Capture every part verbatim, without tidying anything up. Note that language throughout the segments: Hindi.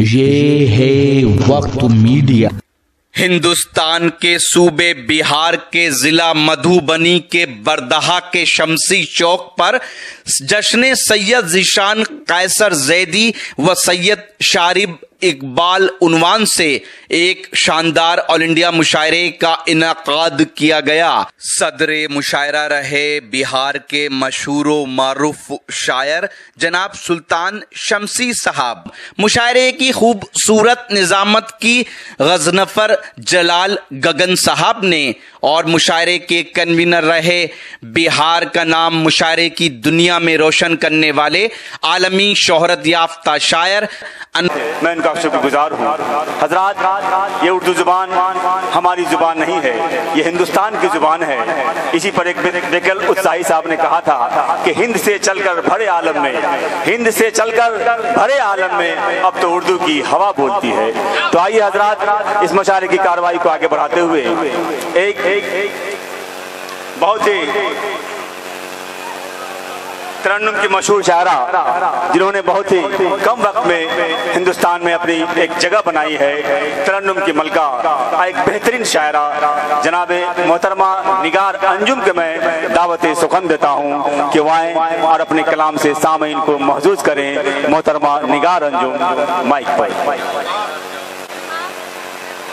ये है वक्त मीडिया। हिंदुस्तान के सूबे बिहार के जिला मधुबनी के बरदहा के शमसी चौक पर जश्न सैयद जिशान कैसर जैदी व सैयद शारिब इकबाल उन्वान से एक शानदार ऑल इंडिया मुशायरे का इनाकाद किया गया। सदरे मुशायरा रहे बिहार के मशहूर व मारूफ शायर जनाब सुल्तान शमसी साहब। मुशायरे की खूबसूरत निजामत की गजनफर जलाल गगन साहब ने और मुशायरे के कन्वीनर रहे बिहार का नाम मुशायरे की दुनिया में रोशन करने वाले आलमी शोहरत याफ्ता शायर। मैं इनका शुक्रगुजार हूँ। हजरात, ये उर्दू जुबान हमारी जुबान नहीं है, ये हिंदुस्तान की जुबान है। इसी पर एक बेकल उत्साही साहब ने कहा था कि हिंद से चलकर भरे आलम में हिंद से चलकर भरे आलम में अब तो उर्दू की हवा बोलती है। तो आइए हजरात, इस मुशायरे की कार्रवाई को आगे बढ़ाते हुए एक, एक बहुत ही तरन्नुम की मशहूर शायरा जिन्होंने बहुत ही कम वक्त में हिंदुस्तान में अपनी एक जगह बनाई है, तरन्नुम की मलका एक बेहतरीन शायरा जनाबे मोहतरमा निगार अंजुम के मैं दावते सुखन देता हूँ कि वाएं और अपने कलाम से सामईन को महजूज करें। मोहतरमा निगार अंजुम माइक पर।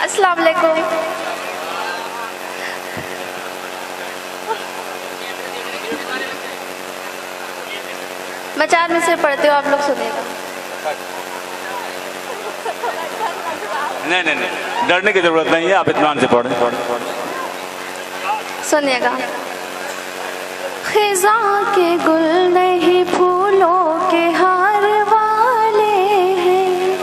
अस्सलाम वालेकुम। मैं चार में से पढ़ते हो, आप लोग सुनिएगा। नहीं नहीं नहीं, डरने की जरूरत नहीं है, आप इत्मीनान से पढ़ें। सुनिएगा। खिजा के गुल नहीं फूलों के हार वाले हैं।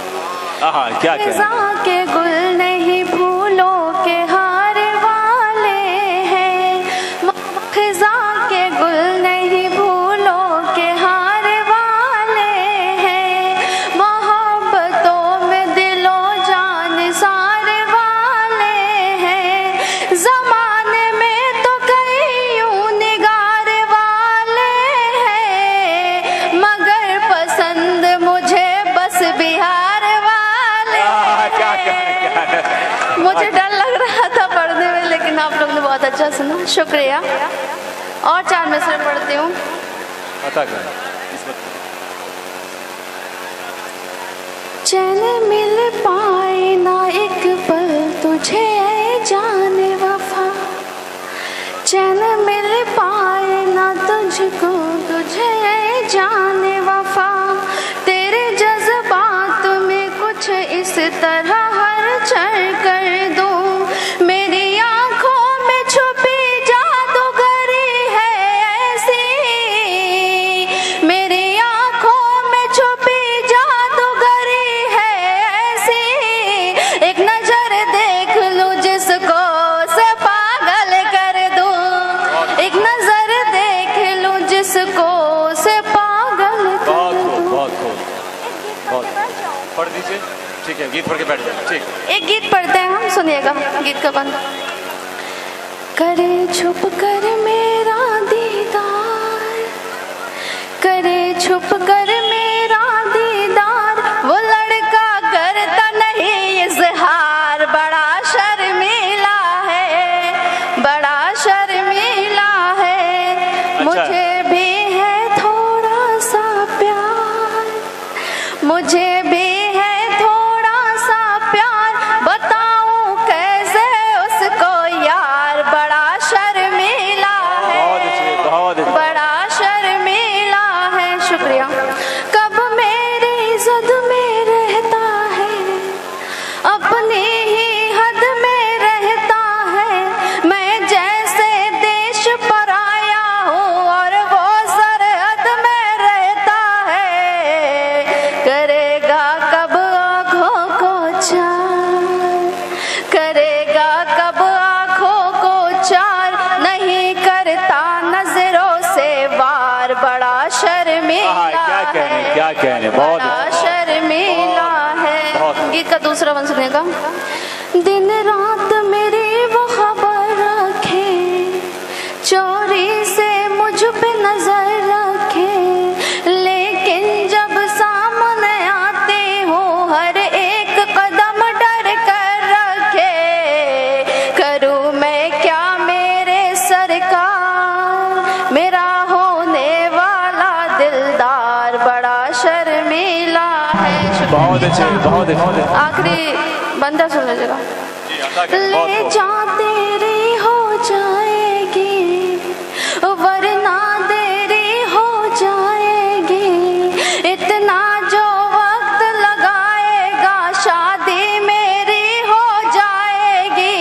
आहा, क्या क्या? खिजा के गुल नहीं फूलों के हार वाले हैं। खिजा के गुल नहीं अच्छा सुना, शुक्रिया। और चार में से पढ़ती हूँ। चैन मिल पाए ना एक पल तुझे जाने वफा, चैन मिल पाए ना तुझको तुझे जाने वफा, तेरे जज्बात में कुछ इस तरह हर चल कर दो, मेरी ठीक है, गीत पढ़ के बैठ जाए। ठीक, एक गीत पढ़ते हैं हम, सुनिएगा। गीत का बंद करे छुप कर मेरा दीदार, करे छुप कर मेरा दीदार, वो लड़का करता नहीं इजहार, बड़ा शर्मीला है, बड़ा शर्मीला है। अच्छा। मुझे भी है थोड़ा सा प्यार, मुझे भी गीत का दूसरा बन सुनेगा। दिन रात मेरी वो खबर रखे, चोरी से मुझ पे नजर रखे, लेकिन जब सामने आते हो हर बहुत अच्छे, बहुत अच्छे। आखिरी बंदा सुन जरा। ले जा तेरी हो जाएगी वरना देरी हो जाएगी, इतना जो वक्त लगाएगा शादी मेरी हो जाएगी,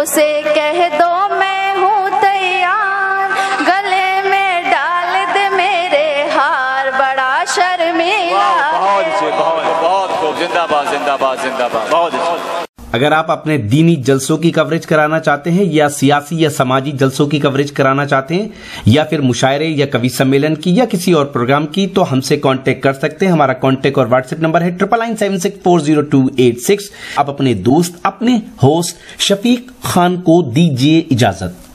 उसे कह दो मैं हूँ तैयार, गले में डाल दे मेरे हार, बड़ा शर्मिला। बहुत अच्छे, बहुत बहुत खूब। जिंदाबाद जिंदाबाद जिंदाबाद। बहुत अच्छे। अगर आप अपने दीनी जलसों की कवरेज कराना चाहते हैं या सियासी या समाजी जलसों की कवरेज कराना चाहते हैं या फिर मुशायरे या कवि सम्मेलन की या किसी और प्रोग्राम की, तो हमसे कांटेक्ट कर सकते हैं। हमारा कांटेक्ट और व्हाट्सएप नंबर है triple nine seven six four zero two eight six. आप अपने दोस्त अपने होस्ट शफीक खान को दीजिए इजाजत।